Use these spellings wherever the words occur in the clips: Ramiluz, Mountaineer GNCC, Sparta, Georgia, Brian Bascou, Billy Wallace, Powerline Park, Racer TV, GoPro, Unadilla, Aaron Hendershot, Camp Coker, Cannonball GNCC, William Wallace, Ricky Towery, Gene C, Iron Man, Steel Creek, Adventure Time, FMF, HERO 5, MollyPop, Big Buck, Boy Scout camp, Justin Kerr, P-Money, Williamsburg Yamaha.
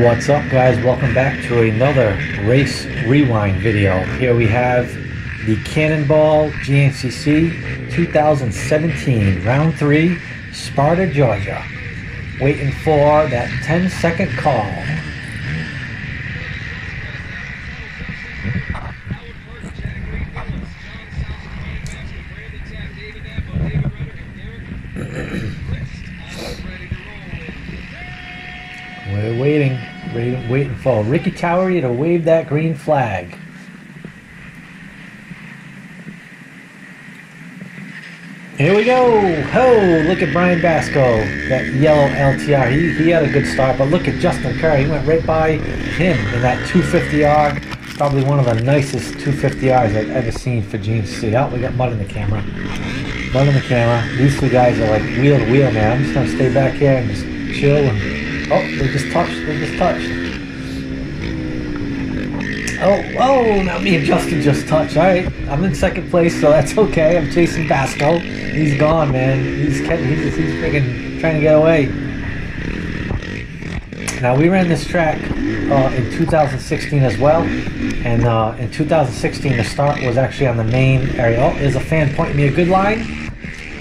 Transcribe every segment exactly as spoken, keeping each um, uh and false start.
What's up, guys? Welcome back to another Race Rewind video. Here we have the Cannonball G N C C two thousand seventeen round three, Sparta, Georgia. Waiting for that ten second call. We're waiting, waiting, waiting for Ricky Towery to wave that green flag. Here we go! Oh, look at Brian Bascou, that yellow L T R. He, he had a good start, but look at Justin Kerr. He went right by him in that two fifty R. Probably one of the nicest two fifty Rs I've ever seen for Gene C. Oh, we got mud in the camera. Mud in the camera. These two guys are like wheel to wheel, man. I'm just going to stay back here and just chill and... Oh, they just touched, they just touched. Oh, oh, now me and Justin just touched. Alright, I'm in second place, so that's okay. I'm chasing Bascou. He's gone, man. He's kept, he's, he's freaking trying to get away. Now, we ran this track uh, in two thousand sixteen as well. And uh, in two thousand sixteen, the start was actually on the main area. Oh, there's a fan pointing me a good line.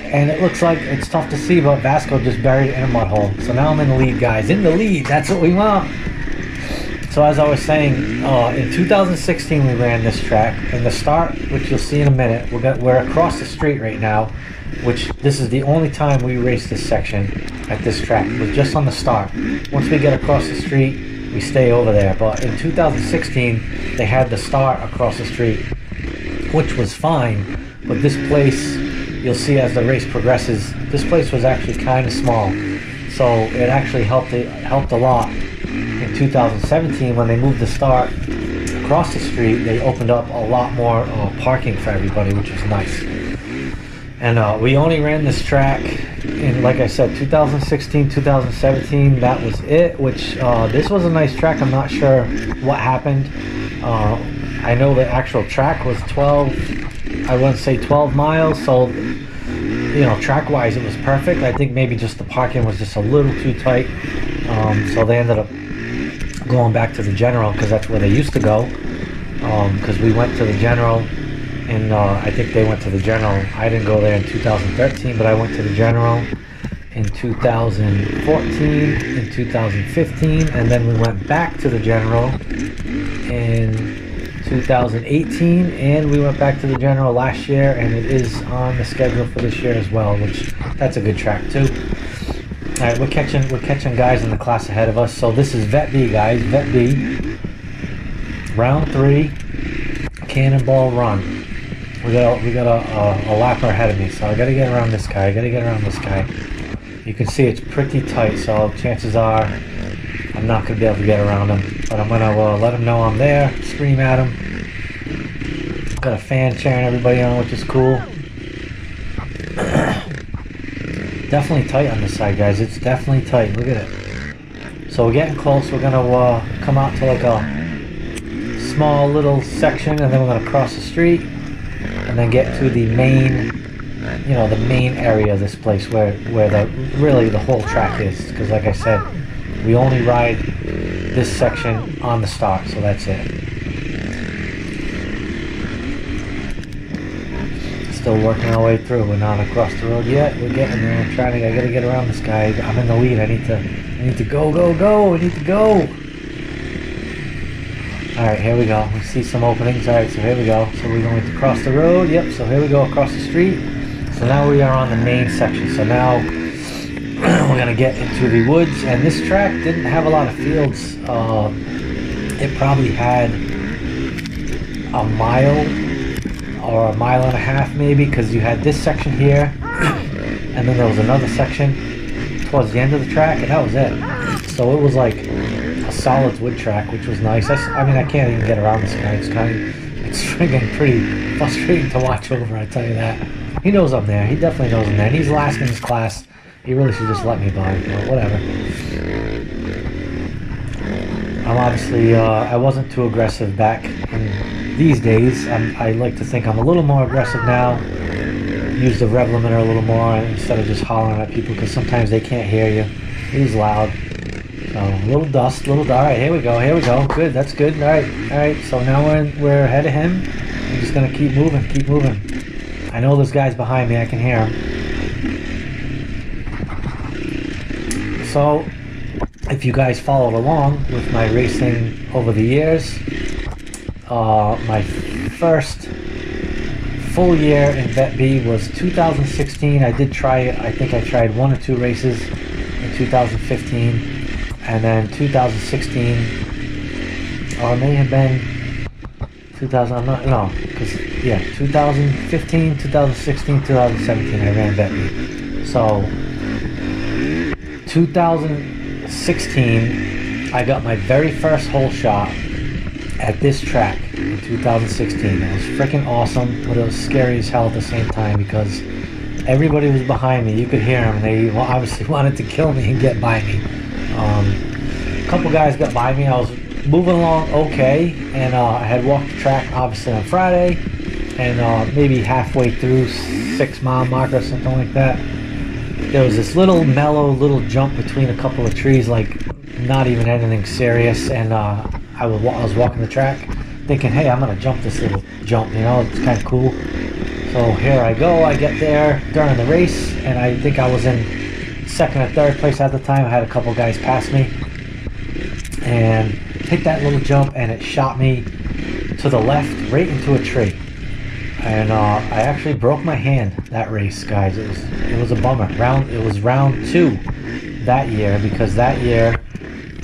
And it looks like it's tough to see, but Bascou just buried it in a mud hole. So now I'm in the lead, guys. In the lead. That's what we want. So as I was saying, uh, in two thousand sixteen we ran this track. And the start, which you'll see in a minute, we're, got, we're across the street right now, which this is the only time we raced this section at this track. We're just on the start. Once we get across the street, we stay over there. But in two thousand sixteen, they had the start across the street, which was fine. But this place... You'll see as the race progresses, this place was actually kind of small, so it actually helped it helped a lot. In two thousand seventeen, when they moved the start across the street, they opened up a lot more uh, parking for everybody, which was nice. And uh, we only ran this track in, like I said, two thousand sixteen, two thousand seventeen. That was it. Which uh, this was a nice track. I'm not sure what happened. Uh, I know the actual track was twelve. I wouldn't say twelve miles, so, you know, track wise it was perfect. I think maybe just the parking was just a little too tight, um, so they ended up going back to the general because that's where they used to go, because um, we went to the general, and uh, I think they went to the general. I didn't go there in two thousand thirteen, but I went to the general in two thousand fourteen, in two thousand fifteen, and then we went back to the general in two thousand eighteen, and we went back to the general last year, and it is on the schedule for this year as well, which that's a good track too. All right, we're catching we're catching guys in the class ahead of us. So this is Vet B, guys. Vet B, round three, Cannonball run. We got a, we got a, a, a lapper ahead of me, so I got to get around this guy. I got to get around this guy. You can see it's pretty tight, so chances are I'm not going to be able to get around him, but I'm going to uh, let him know I'm there, scream at him. Got a fan cheering everybody on, which is cool. Definitely tight on this side, guys. It's definitely tight. Look at it. So we're getting close. We're going to uh, come out to like a small little section, and then we're going to cross the street and then get to the main, you know, the main area of this place where, where the really the whole track is, because like I said, we only ride this section on the start, so that's it. Still working our way through. We're not across the road yet. We're getting there. I'm trying to. I gotta get around this guy. I'm in the lead. I need to. I need to go, go, go. I need to go. All right, here we go. We see some openings. All right, so here we go. So we're going to cross the road. Yep. So here we go across the street. So now we are on the main section. So now. We're gonna get into the woods, and this track didn't have a lot of fields. Uh, it probably had a mile or a mile and a half, maybe, because you had this section here, and then there was another section towards the end of the track, and that was it. So it was like a solid wood track, which was nice. That's, I mean, I can't even get around this guy. It's kind of, it's friggin' pretty frustrating to watch over. I tell you that. He knows I'm there. He definitely knows I'm there. And he's last in his class. He really should just let me by, but whatever. I'm obviously, uh, I wasn't too aggressive back in these days. I'm, I like to think I'm a little more aggressive now. Use the rev limiter a little more instead of just hollering at people, because sometimes they can't hear you. It was loud. A little dust, little dust. All right, here we go, here we go. Good, that's good. All right, all right. So now we're in, we're ahead of him. I'm just gonna keep moving, keep moving. I know this guy's behind me. I can hear him. So, if you guys followed along with my racing over the years, uh, my first full year in Vet B was two thousand sixteen. I did try, I think I tried one or two races in two thousand fifteen, and then two thousand sixteen, or it may have been two thousand, I'm not, no, because, yeah, two thousand fifteen, two thousand sixteen, two thousand seventeen, I ran Vet B. So, two thousand sixteen, I got my very first hole shot at this track in two thousand sixteen. It was freaking awesome, but it was scary as hell at the same time because everybody was behind me. You could hear them. They obviously wanted to kill me and get by me. Um, a couple guys got by me. I was moving along okay, and uh, I had walked the track obviously on Friday, and uh, maybe halfway through six mile marker or something like that. There was this little mellow little jump between a couple of trees, like not even anything serious, and uh, I, was, I was walking the track thinking, hey, I'm going to jump this little jump, you know, it's kind of cool. So here I go, I get there during the race, and I think I was in second or third place at the time. I had a couple guys pass me, and hit that little jump, and it shot me to the left, right into a tree. And uh, I actually broke my hand that race, guys. It was it was a bummer. Round it was round two that year, because that year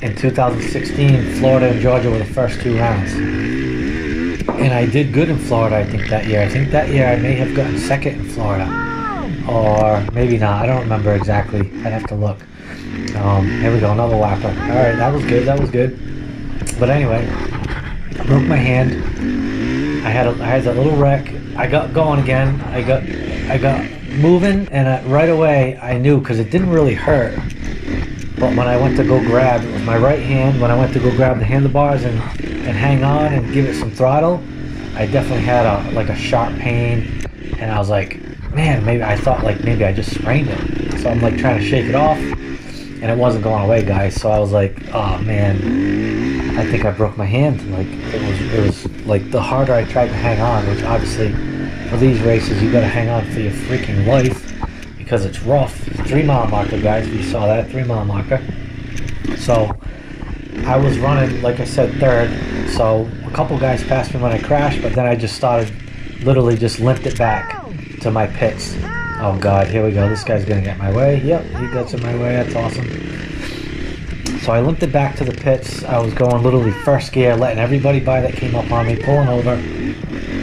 in two thousand sixteen, Florida and Georgia were the first two rounds, and I did good in Florida. I think that year. I think that year I may have gotten second in Florida, or maybe not. I don't remember exactly. I'd have to look. Um, here we go, another whopper. All right, that was good. That was good. But anyway, I broke my hand. I had a, I had that little wreck. I got going again. I got, I got moving, and I, right away I knew, because it didn't really hurt. But when I went to go grab with my right hand, when I went to go grab the handlebars and and hang on and give it some throttle, I definitely had a like a sharp pain, and I was like, man, maybe I thought like maybe I just sprained it. So I'm like trying to shake it off, and it wasn't going away, guys. So I was like, oh man. I think I broke my hand. Like it was, it was like the harder I tried to hang on, which obviously for these races you got to hang on for your freaking life because it's rough. Three mile marker, guys. We saw that three mile marker. So I was running, like I said, third. So a couple guys passed me when I crashed, but then I just started, literally just limped it back to my pits. Oh God, here we go. This guy's gonna get my way. Yep, he gets in my way. That's awesome. So I limped it back to the pits. I was going literally first gear, letting everybody by that came up on me, pulling over,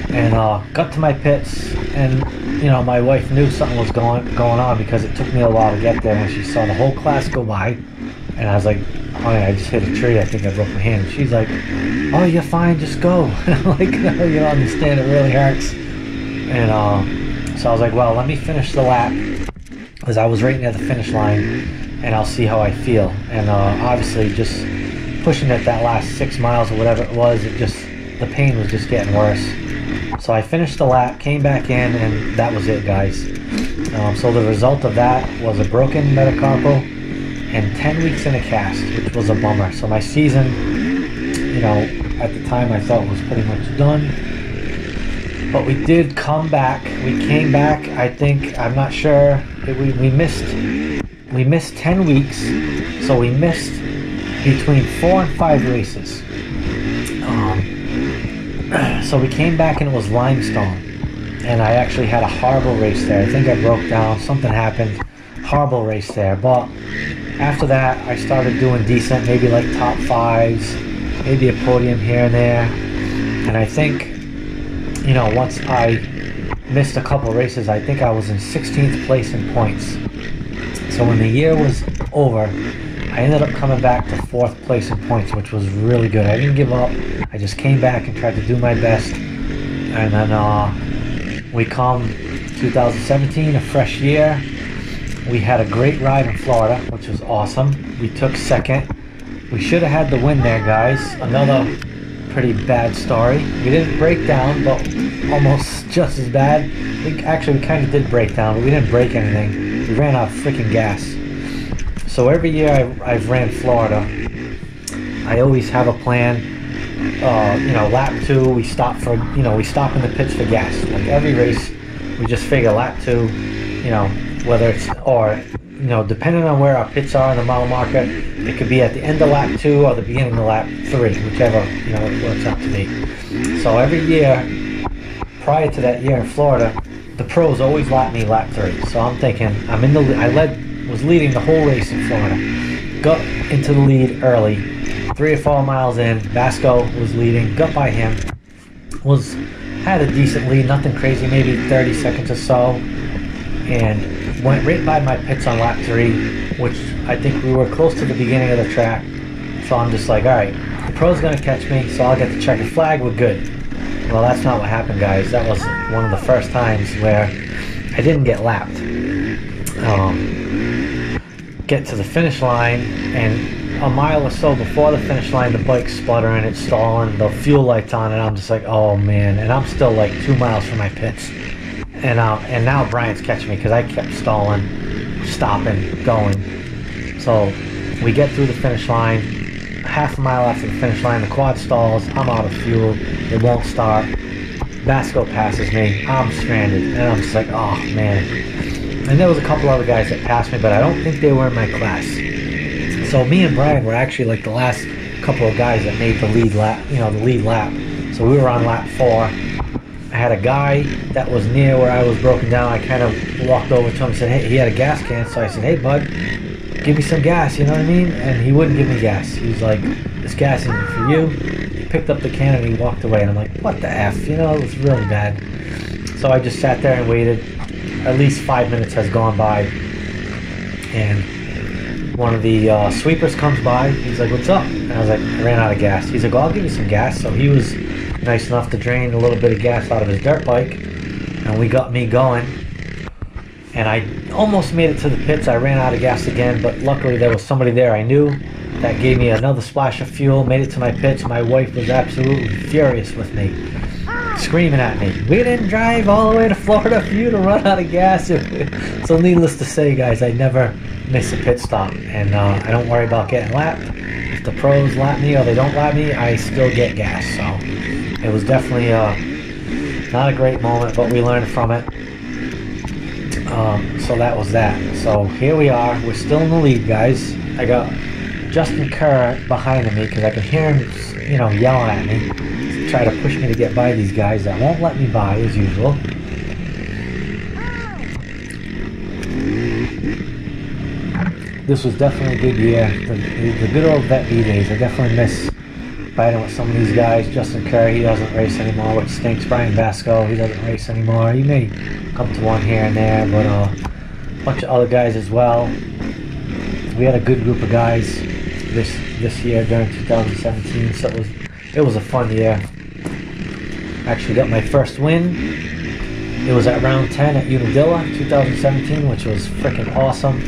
and uh, got to my pits. And you know, my wife knew something was going going on because it took me a while to get there, and she saw the whole class go by. And I was like, "Oh yeah, I just hit a tree. I think I broke my hand." And she's like, "Oh, you're fine. Just go." And I'm like, "No, you don't understand. It really hurts." And uh, so I was like, "Well, let me finish the lap," because I was right near the finish line, and I'll see how I feel. And uh, obviously just pushing it that last six miles or whatever it was, it just, the pain was just getting worse. So I finished the lap, came back in, and that was it, guys. Um, so the result of that was a broken metacarpal and ten weeks in a cast, which was a bummer. So my season, you know, at the time I thought was pretty much done. But we did come back. We came back, I think, I'm not sure, we, we missed We missed ten weeks, so we missed between four and five races. Um, so we came back and it was limestone, and I actually had a horrible race there. I think I broke down, something happened, horrible race there. But after that, I started doing decent, maybe like top fives, maybe a podium here and there. And I think, you know, once I missed a couple races, I think I was in sixteenth place in points. So when the year was over, I ended up coming back to fourth place in points, which was really good. I didn't give up. I just came back and tried to do my best. And then uh, we come two thousand seventeen, a fresh year. We had a great ride in Florida, which was awesome. We took second. We should have had the win there, guys. Another pretty bad story. We didn't break down, but almost just as bad. We, actually, we kind of did break down, but we didn't break anything. We ran out of freaking gas. So every year I've, I've ran Florida, I always have a plan. Uh, you know, lap two, we stop for, you know, we stop in the pits for gas. Like every race, we just figure lap two, you know, whether it's, or, you know, depending on where our pits are in the mile marker, it could be at the end of lap two or the beginning of lap three, whichever, you know, it works out to be. So every year, prior to that year in Florida, the pros always lap me lap three. So I'm thinking, I'm in the, I led, was leading the whole race in Florida. Got into the lead early. Three or four miles in, Bascou was leading, got by him, was had a decent lead, nothing crazy, maybe thirty seconds or so, and went right by my pits on lap three, which I think we were close to the beginning of the track, so I'm just like, alright, the pro's gonna catch me, so I'll get the checkered flag, we're good. Well, that's not what happened, guys. That was one of the first times where I didn't get lapped. Um, get to the finish line, and a mile or so before the finish line, the bike's sputtering, it's stalling, the fuel light's on, and I'm just like, oh man, and I'm still like two miles from my pits, and uh, and now Brian's catching me because I kept stalling, stopping, going. So we get through the finish line, half a mile after the finish line, the quad stalls, I'm out of fuel, it won't start, Bascou passes me, I'm stranded, and I'm just like, oh man. And there was a couple other guys that passed me, but I don't think they were in my class. So me and Brian were actually like the last couple of guys that made the lead lap, you know, the lead lap. So we were on lap four. I had a guy that was near where I was broken down. I kind of walked over to him and said, hey, he had a gas can. So I said, hey, bud, give me some gas, you know what I mean? And he wouldn't give me gas. He was like, this gas isn't for you. He picked up the can and he walked away. And I'm like, what the F? You know, it was really bad. So I just sat there and waited. At least five minutes has gone by. And one of the uh, sweepers comes by, he's like, what's up? And I was like, I ran out of gas. He's like, well, I'll give you some gas. So he was nice enough to drain a little bit of gas out of his dirt bike, and we got me going. And I almost made it to the pits. I ran out of gas again, but luckily there was somebody there I knew that gave me another splash of fuel, made it to my pits. My wife was absolutely furious with me, screaming at me, we didn't drive all the way to Florida for you to run out of gas. So needless to say, guys, I never miss a pit stop, and uh, I don't worry about getting lapped. If the pros lap me or they don't lap me, I still get gas. So it was definitely uh, not a great moment, but we learned from it. Um, so that was that. So here we are, we're still in the lead, guys. I got Justin Kerr behind me because I could hear him, you know, yelling at me, try to push me to get by these guys that won't let me by as usual. This was definitely a good year. The, the good old vet B days. I definitely miss fighting with some of these guys. Justin Kerr, he doesn't race anymore, which stinks. Brian Bascou, he doesn't race anymore. He may come to one here and there, but uh, a bunch of other guys as well. We had a good group of guys this this year during two thousand seventeen, so it was it was a fun year. Actually, got my first win. It was at round ten at Unadilla, two thousand seventeen, which was freaking awesome.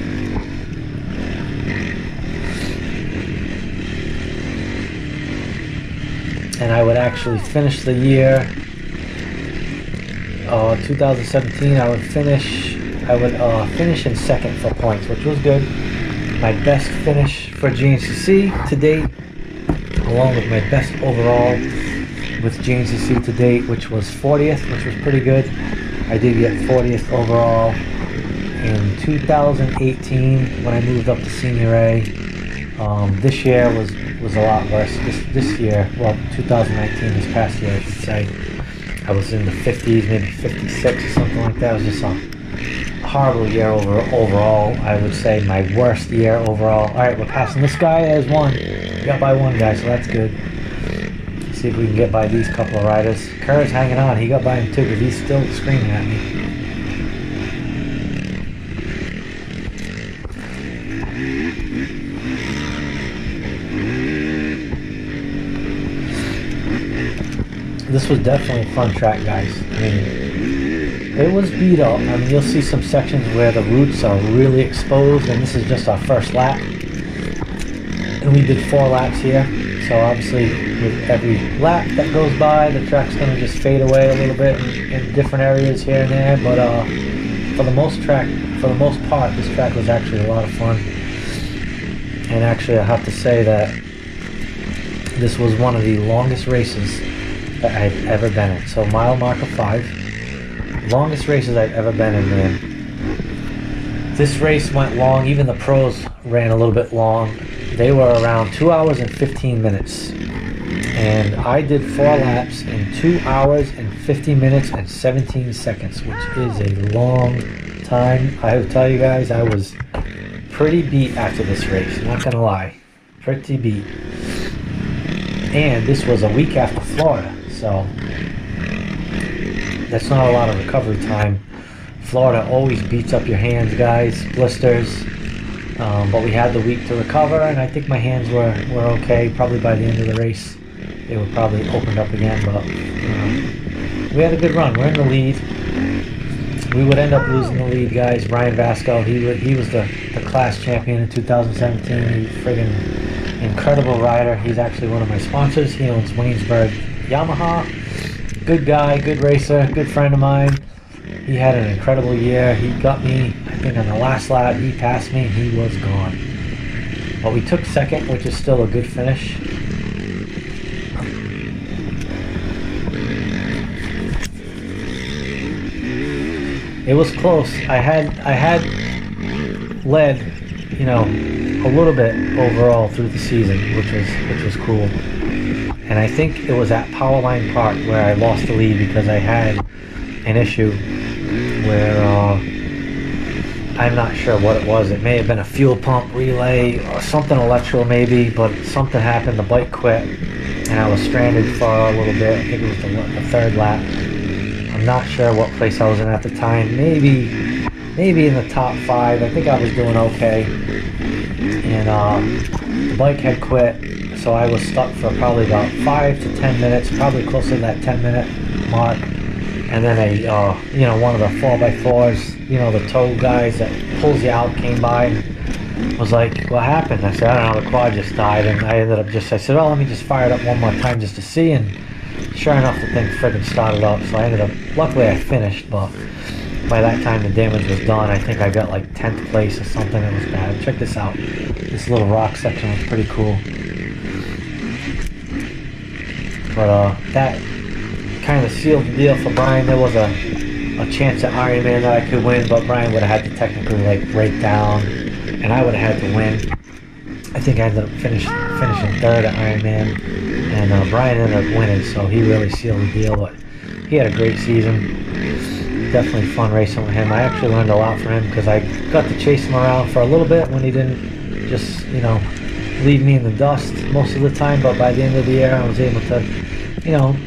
And I would actually finish the year, uh, twenty seventeen. I would finish, I would uh, finish in second for points, which was good. My best finish for G N C C to date, along with my best overall with G N C C to date, which was fortieth, which was pretty good. I did get fortieth overall in two thousand eighteen when I moved up to Senior A. Um, this year was was a lot worse. This this year, well, two thousand nineteen, this past year, I should say, I was in the fifties, maybe fifty-six or something like that. It was just a horrible year over, overall. I would say my worst year overall. All right, we're passing this guy as one. We got by one guy, so that's good. Let's see if we can get by these couple of riders. Kerr's hanging on. He got by him too, but he's still screaming at me. This was definitely a fun track, guys. I mean, it was beat up. I mean, you'll see some sections where the roots are really exposed, and this is just our first lap. And we did four laps here, so obviously with every lap that goes by, the track's gonna just fade away a little bit in, in different areas here and there. But uh, for the most track, for the most part, this track was actually a lot of fun. and actually I have to say that this was one of the longest races that I've ever been in. So mile marker five, longest races I've ever been in, man. This race went long, even the pros ran a little bit long. They were around two hours and fifteen minutes. And I did four laps in two hours and fifty minutes and seventeen seconds, which is a long time. I will tell you guys, I was pretty beat after this race, not gonna lie. Pretty beat. And this was a week after Florida, so that's not a lot of recovery time. Florida always beats up your hands, guys, blisters. Um, but we had the week to recover, and I think my hands were, were okay. Probably by the end of the race, they were probably opened up again, but um, we had a good run. We're in the lead. We would end up losing the lead, guys. Brian Bascou, he, would, he was the, the class champion in two thousand seventeen. He's a friggin' incredible rider. He's actually one of my sponsors. He owns Williamsburg Yamaha. Good guy, good racer, good friend of mine. He had an incredible year. He got me, I think on the last lap, he passed me, he was gone. But we took second, which is still a good finish. It was close. I had I had led, you know, a little bit overall through the season, which was which was cool. And I think it was at Powerline Park where I lost the lead because I had an issue where uh, I'm not sure what it was. It may have been a fuel pump relay or something electrical maybe, but something happened. The bike quit and I was stranded for a little bit. I think it was the, the third lap. I'm not sure what place I was in at the time. Maybe maybe in the top five. I think I was doing okay. And uh, the bike had quit, so I was stuck for probably about five to ten minutes, probably closer to that ten minute mark. And then a, uh, you know, one of the four by fours, you know, the tow guys that pulls you out came by and was like, what happened? I said, I don't know, the quad just died. And I ended up just, I said, oh, let me just fire it up one more time just to see. And sure enough, the thing friggin' started up. So I ended up, luckily I finished, but by that time the damage was done. I think I got like tenth place or something. It was bad. Check this out. This little rock section was pretty cool. But uh, that kind of sealed the deal for Brian. There was a, a chance at Iron Man that I could win, but Brian would have had to technically like break down, and I would have had to win. I think I ended up finish, finishing third at Iron Man, and uh, Brian ended up winning, so he really sealed the deal. But he had a great season. Definitely fun racing with him. I actually learned a lot from him because I got to chase him around for a little bit when he didn't just, you know, leave me in the dust most of the time. But by the end of the year, I was able to, you know,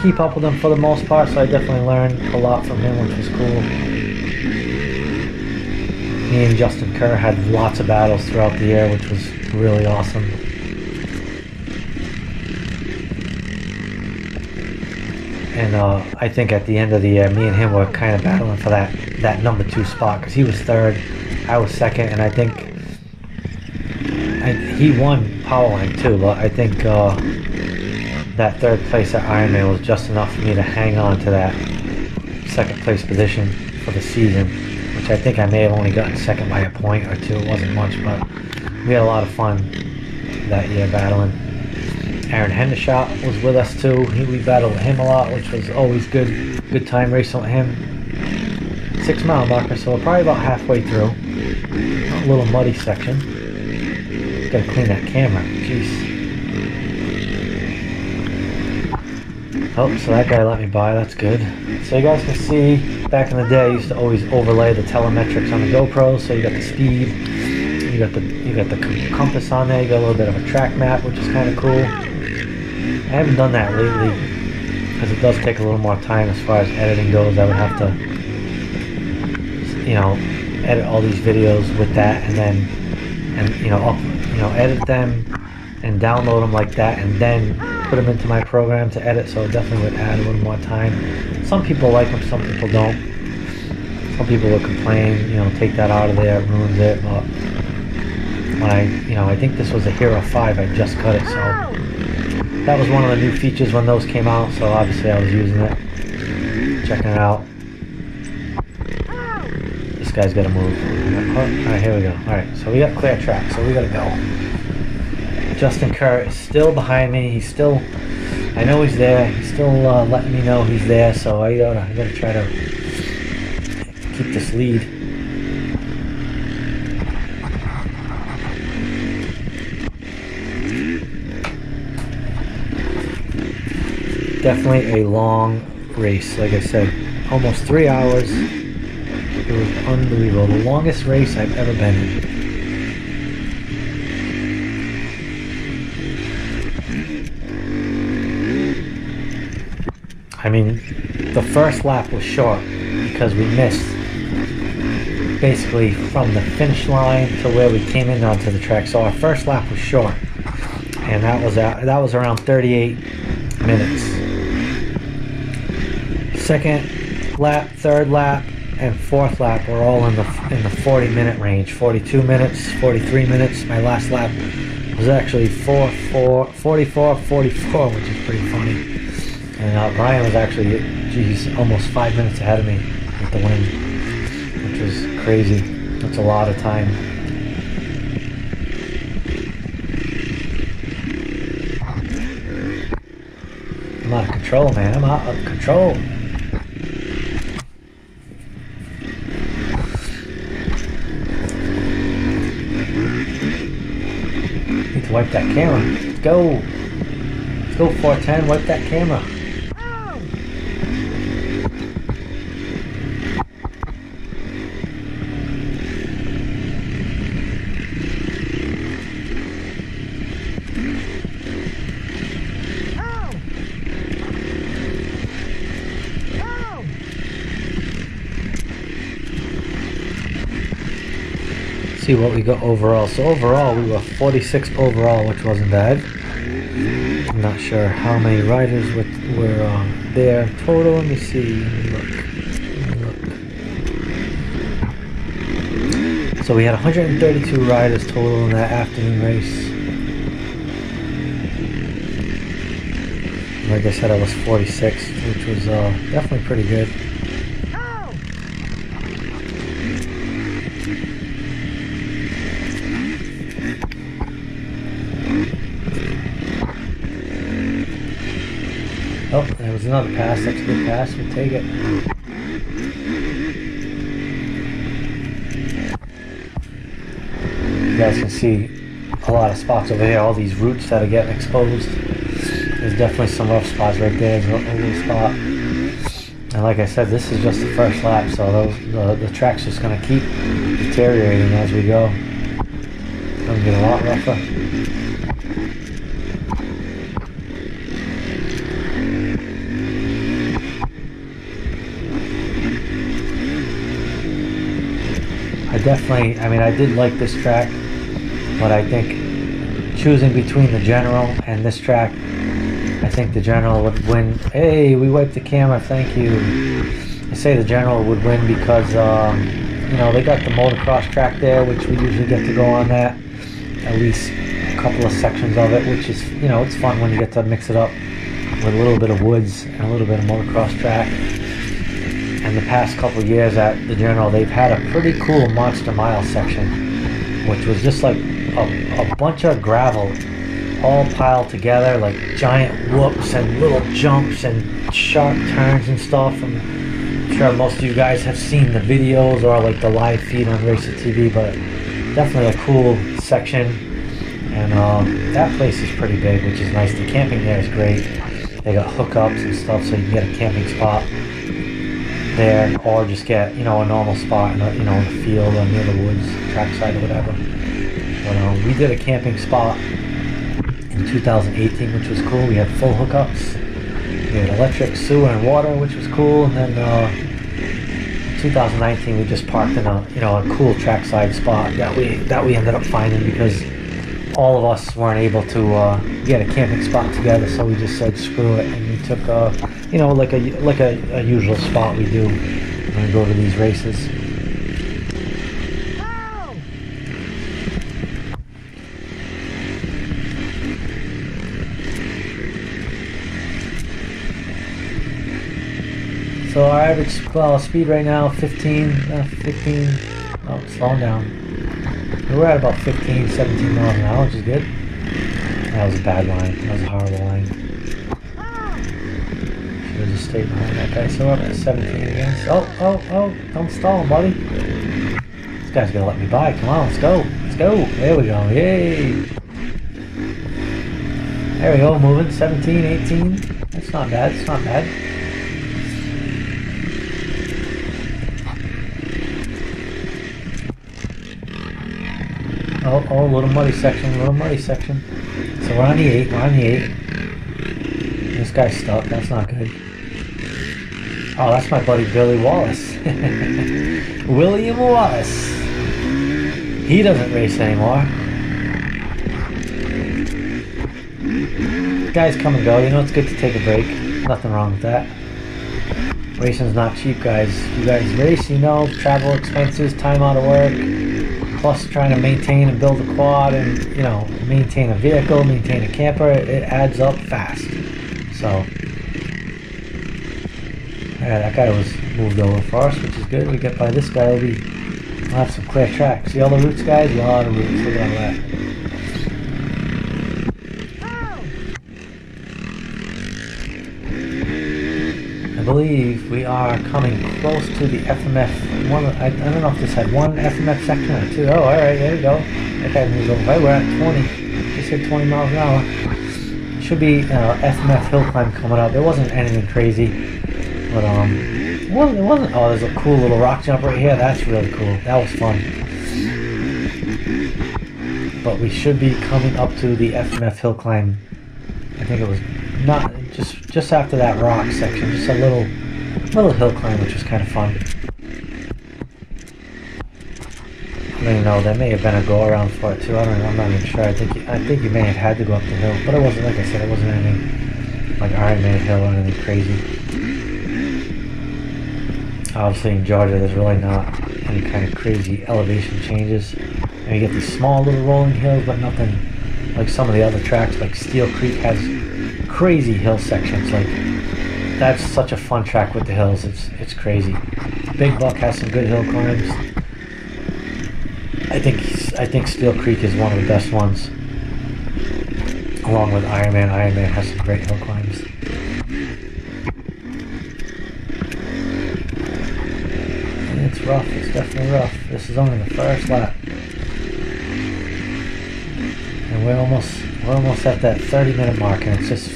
keep up with him for the most part, so I definitely learned a lot from him, which was cool. Me and Justin Kerr had lots of battles throughout the year, which was really awesome. And uh, I think at the end of the year, me and him were kind of battling for that, that number two spot, because he was third, I was second, and I think I, he won Powerline too, but I think uh, that third place at Ironman was just enough for me to hang on to that second place position for the season, which I think I may have only gotten second by a point or two. It wasn't much, but we had a lot of fun that year battling. Aaron Hendershot was with us too. He, we battled with him a lot, which was always good. Good time racing with him. Six mile marker, so we're probably about halfway through. A little muddy section. Gotta clean that camera. Jeez. Oh, so that guy let me by, that's good. So you guys can see, back in the day I used to always overlay the telemetrics on the GoPro, so you got the speed, you got the you got the compass on there, you got a little bit of a track map, which is kind of cool. I haven't done that lately, because it does take a little more time as far as editing goes. I would have to, you know, edit all these videos with that, and then, and you know, up, you know, edit them, and download them like that, and then put them into my program to edit, so it definitely would add a little more time. Some people like them, some people don't. Some people will complain, you know, take that out of there, it ruins it. But when I, you know, I think this was a HERO five, I just cut it, so that was one of the new features when those came out, so obviously I was using it, checking it out. This guy's got to move. Alright, here we go. Alright, so we got clear track, so we got to go. Justin Kerr is still behind me. He's still... I know he's there. He's still uh, letting me know he's there, so I gotta, I gotta try to keep this lead. Definitely a long race, like I said, almost three hours. It was unbelievable, the longest race I've ever been in. I mean, the first lap was short because we missed basically from the finish line to where we came in onto the track. So our first lap was short, and that was at, that was around thirty-eight minutes. Second lap, third lap, and fourth lap were all in the in the forty minute range. forty-two minutes, forty-three minutes. My last lap was actually forty-four forty-four, which is pretty funny. And uh, Brian was actually, geez, almost five minutes ahead of me with the win, which was crazy. That's a lot of time. I'm out of control, man. I'm out of control. Need to wipe that camera. Let's go. Let's go, four ten. Wipe that camera. See what we got overall. So overall we were forty-six overall, which wasn't bad. I'm not sure how many riders with, were uh, there total. Let me see. Let me look. So we had one hundred thirty-two riders total in that afternoon race. Like I said, I was forty-six, which was uh, definitely pretty good. Oh, there was another pass. That's a good pass. We'll take it. You guys can see a lot of spots over here. All these roots that are getting exposed. There's definitely some rough spots right there. There's a little spot. And like I said, this is just the first lap, so those, the, the track's just going to keep deteriorating as we go. It's going to get a lot rougher. Definitely, I mean, I did like this track, but I think choosing between the General and this track, I think the General would win. Hey, we wiped the camera, thank you. I say the General would win because, um, you know, they got the motocross track there, which we usually get to go on that, at least a couple of sections of it, which is, you know, it's fun when you get to mix it up with a little bit of woods and a little bit of motocross track. And the past couple of years at the General, they've had a pretty cool Monster Mile section, which was just like a, a bunch of gravel all piled together, like giant whoops and little jumps and sharp turns and stuff. I'm sure most of you guys have seen the videos or like the live feed on Racer T V, but definitely a cool section. And um, that place is pretty big, which is nice. The camping there is great. They got hookups and stuff, so you can get a camping spot there, or just get, you know, a normal spot in a, you know, in the field or near the woods, trackside or whatever. But um, we did a camping spot in two thousand eighteen, which was cool. We had full hookups, we had electric, sewer, and water, which was cool. And then uh, two thousand nineteen, we just parked in a, you know, a cool trackside spot that we that we ended up finding because all of us weren't able to uh, get a camping spot together, so we just said screw it, and we took a, you know, like a like a, a usual spot we do when we go to these races. Wow. So So our average uh, speed right now, fifteen, uh, fifteen, oh, it's slowing down. We're at about fifteen, seventeen miles an hour, which is good. That was a bad line. That was a horrible line. Should have just stayed behind that guy. So we're up to seventeen again. Oh, oh, oh, don't stall him, buddy. This guy's gonna let me by. Come on, let's go. Let's go. There we go. Yay. There we go, moving. seventeen, eighteen. That's not bad. It's not bad. Oh, oh, little muddy section, little muddy section. So we're on the eight, we're on the eight. This guy's stuck, that's not good. Oh, that's my buddy Billy Wallace. William Wallace. He doesn't race anymore. Guys come and go, you know it's good to take a break. Nothing wrong with that. Racing's not cheap, guys. You guys race, you know, travel expenses, time out of work. Plus trying to maintain and build a quad and, you know, maintain a vehicle, maintain a camper, it, it adds up fast. So, yeah, that guy was moved over for us, which is good. We get by this guy, we'll, be, we'll have some clear tracks. See all the roots, guys? Yeah, all the roots. Look at all that. I believe we are coming close to the F M F. One, I, I don't know if this had one F M F section or two. Oh, all right, there you go. That guy moves over. We're at twenty. They said twenty miles an hour. Should be uh, F M F hill climb coming up. There wasn't anything crazy, but um, it wasn't, it wasn't. Oh, there's a cool little rock jump right here. That's really cool. That was fun. But we should be coming up to the F M F hill climb. I think it was not. Just just after that rock section, just a little little hill climb, which was kind of fun. I don't even know, there may have been a go around for it too. I don't know. I'm not even sure. I think you, I think you may have had to go up the hill, but it wasn't, like I said, it wasn't anything like Iron Man hill or anything crazy. Obviously in Georgia, there's really not any kind of crazy elevation changes, and you get these small little rolling hills, but nothing like some of the other tracks. Like Steel Creek has crazy hill sections. Like, that's such a fun track with the hills. It's it's crazy. Big Buck has some good hill climbs. I think I think Steel Creek is one of the best ones, along with Iron Man. Iron Man has some great hill climbs. And it's rough. It's definitely rough. This is only the first lap, and we're almost we're almost at that thirty minute mark, and it's just.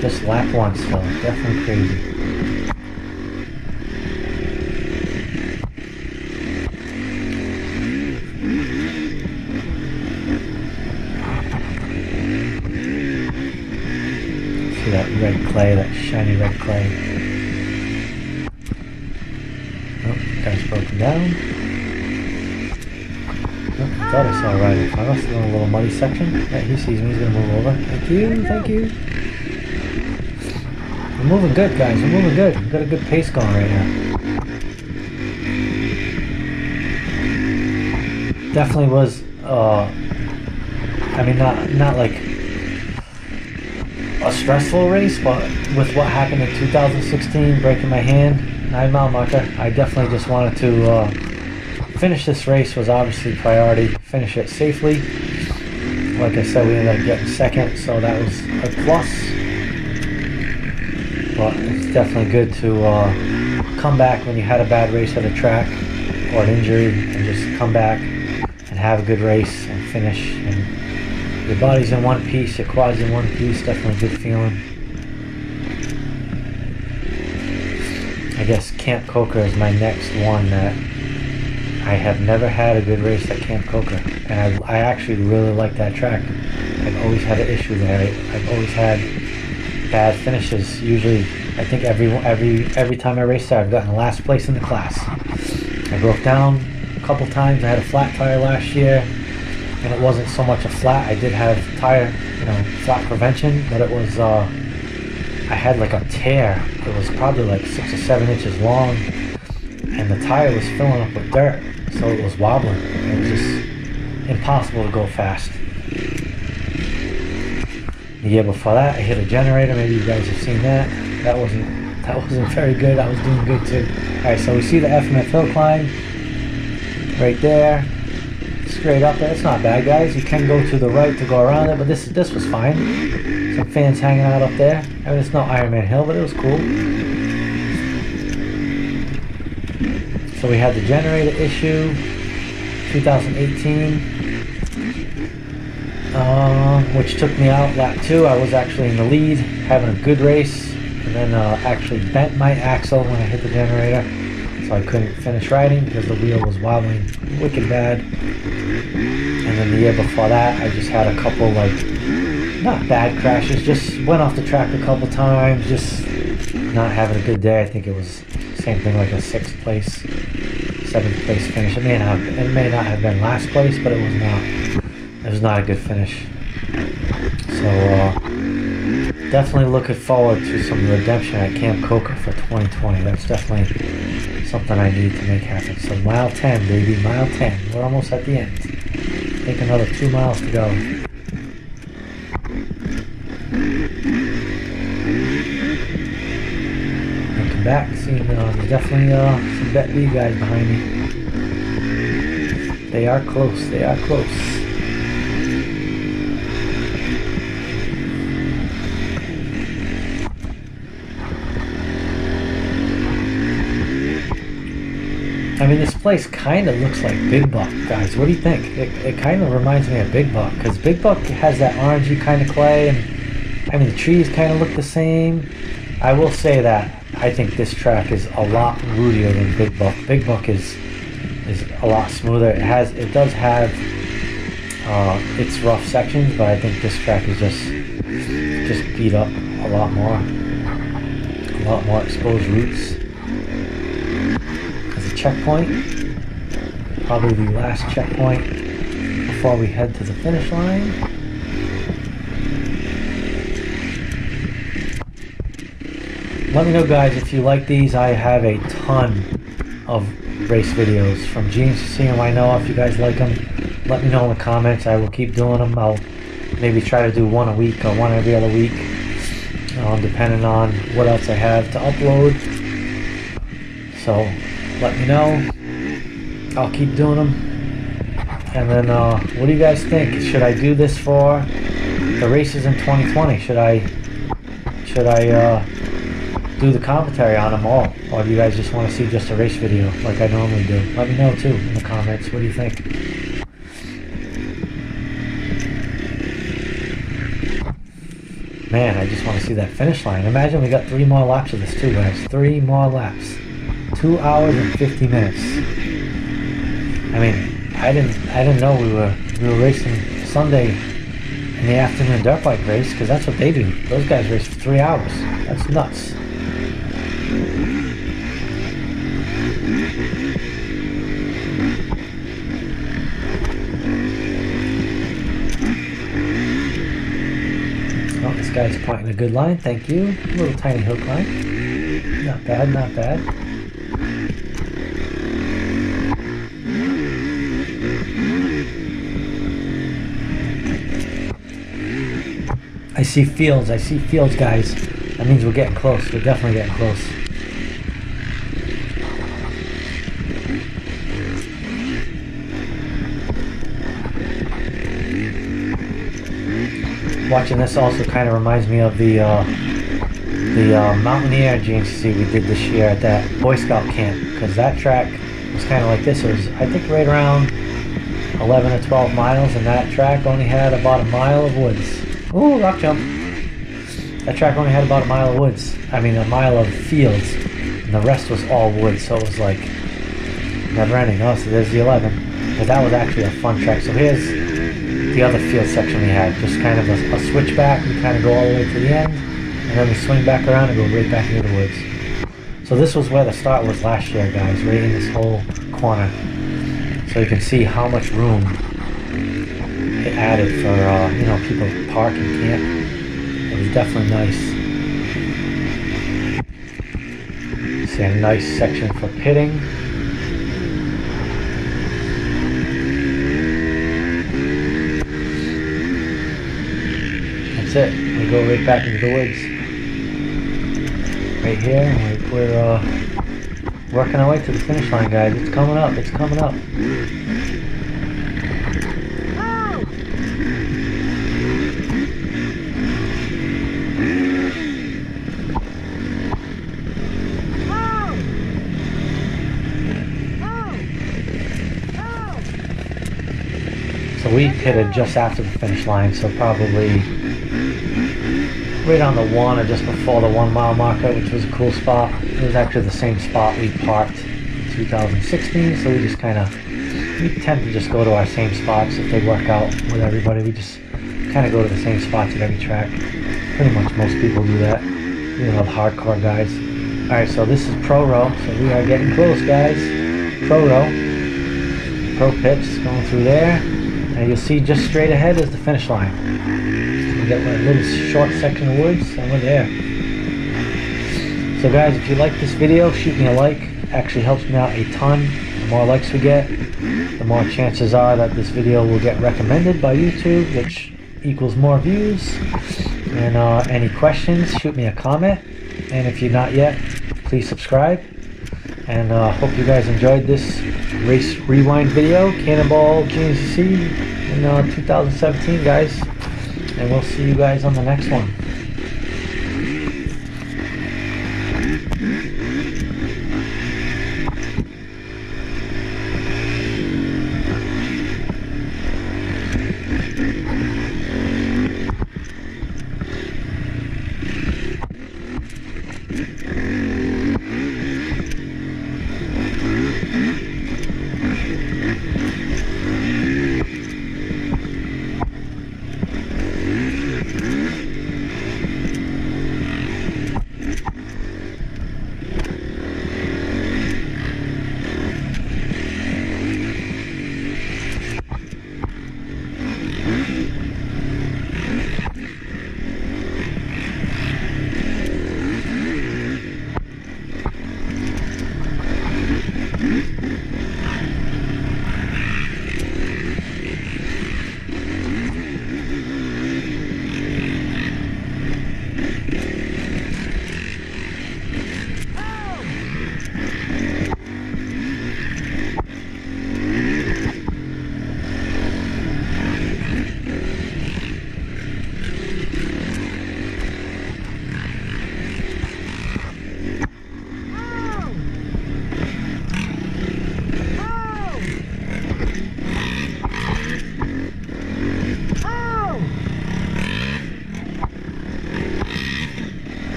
Just lap one still, definitely crazy. See that red clay, that shiny red clay. Oh, guy's broken down. Oh, I thought I saw right in front of us, in a little muddy section. Yeah, he sees me, he's gonna move over. Thank you, thank you. We're moving good, guys. We're moving good. We've got a good pace going right now. Definitely was, uh, I mean, not not like a stressful race, but with what happened in two thousand sixteen, breaking my hand, nine mile marker, I definitely just wanted to uh, finish this race. Was obviously priority. Finish it safely. Like I said, we ended up getting second, so that was a plus. But it's definitely good to uh, come back when you had a bad race at a track or an injury, and just come back and have a good race and finish. And your body's in one piece, your quad's in one piece. Definitely a good feeling. I guess Camp Coker is my next one that I have never had a good race at Camp Coker, and I, I actually really like that track. I've always had an issue there. I've always had bad finishes. Usually, I think every every every time I raced there, I've gotten last place in the class. I broke down a couple times. I had a flat tire last year, and it wasn't so much a flat. I did have tire, you know, flat prevention, but it was uh, I had like a tear. It was probably like six or seven inches long, and the tire was filling up with dirt, so it was wobbling. It was just impossible to go fast. The year before that, I hit a generator. Maybe you guys have seen that. That wasn't that wasn't very good. I was doing good too. Alright, so we see the F M F hill climb right there. Straight up there. It's not bad, guys. You can go to the right to go around it, but this this was fine. Some fans hanging out up there. I mean, it's no Iron Man hill, but it was cool. So we had the generator issue, twenty eighteen, uh, which took me out lap two. I was actually in the lead, having a good race, and then uh, actually bent my axle when I hit the generator, so I couldn't finish riding because the wheel was wobbling wicked bad. And then the year before that, I just had a couple, like, not bad crashes, just went off the track a couple times, just not having a good day. I think it was same thing, like a sixth place, seventh place finish. It may not, it may not have been last place, but it was not. It was not a good finish. So uh, definitely looking forward to some redemption at Camp Coker for twenty twenty. That's definitely something I need to make happen. So mile ten, baby, mile ten. We're almost at the end. I think another two miles to go. Back, seeing uh, definitely uh, some Bet B guys behind me. They are close, they are close. I mean, this place kind of looks like Big Buck, guys. What do you think? It, it kind of reminds me of Big Buck, because Big Buck has that orangey kind of clay, and I mean, the trees kind of look the same. I will say that. I think this track is a lot rootier than Big Buck. Big Buck is is a lot smoother. It has, it does have uh, its rough sections, but I think this track is just just beat up a lot more, a lot more exposed routes. As a checkpoint, probably the last checkpoint before we head to the finish line. Let me know, guys, if you like these. I have a ton of race videos from G N C C and Winona. If you guys like them, let me know in the comments. I will keep doing them. I'll maybe try to do one a week or one every other week, um, depending on what else I have to upload. So let me know. I'll keep doing them. And then uh, what do you guys think? Should I do this for the races in twenty twenty? Should I... Should I... Uh, do the commentary on them all, or do you guys just want to see just a race video like I normally do? Let me know too in the comments. What do you think? Man, I just want to see that finish line. Imagine we got three more laps of this too, guys. Three more laps. Two hours and fifty minutes. I mean, I didn't I didn't know we were we were racing Sunday in the afternoon dirt bike race, because that's what they do. Those guys race for three hours. That's nuts. Guys, pointing a good line, thank you. A little tiny hill climb. Not bad, not bad. I see fields, I see fields, guys. That means we're getting close. We're definitely getting close. Watching this also kind of reminds me of the uh, the uh, Mountaineer G N C C we did this year at that Boy Scout camp, because that track was kind of like this. It was, I think, right around eleven or twelve miles, and that track only had about a mile of woods. Ooh, rock jump! That track only had about a mile of woods. I mean, a mile of fields, and the rest was all woods, so it was like never ending. Oh, so there's the eleven. But that was actually a fun track. So here's the other field section we had, just kind of a, a switchback. We kind of go all the way to the end, and then we swing back around and go right back into the woods. So this was where the start was last year, guys, right in this whole corner. So you can see how much room it added for uh, you know, people to park and camp. It was definitely nice. See a nice section for pitting. That's it. We go right back into the woods. right here, and we're uh, working our way to the finish line, guys. It's coming up, it's coming up. We hit it just after the finish line, so probably right on the one or just before the one mile marker, which was a cool spot. It was actually the same spot we parked in two thousand sixteen, so we just kind of, we tend to just go to our same spots if they work out with everybody. We just kind of go to the same spots at every track. Pretty much most people do that, you know, the hardcore guys. Alright, so this is Pro Row, so we are getting close, guys. Pro Row, Pro Pits going through there. And you'll see just straight ahead is the finish line. We got a little short section of woods, and we're there. So guys, if you like this video, shoot me a like. It actually helps me out a ton. The more likes we get, the more chances are that this video will get recommended by YouTube, which equals more views. And uh, any questions, shoot me a comment. And if you're not yet, please subscribe. And I uh, hope you guys enjoyed this Race Rewind video, Cannonball G N C C in uh, twenty seventeen, guys. And we'll see you guys on the next one.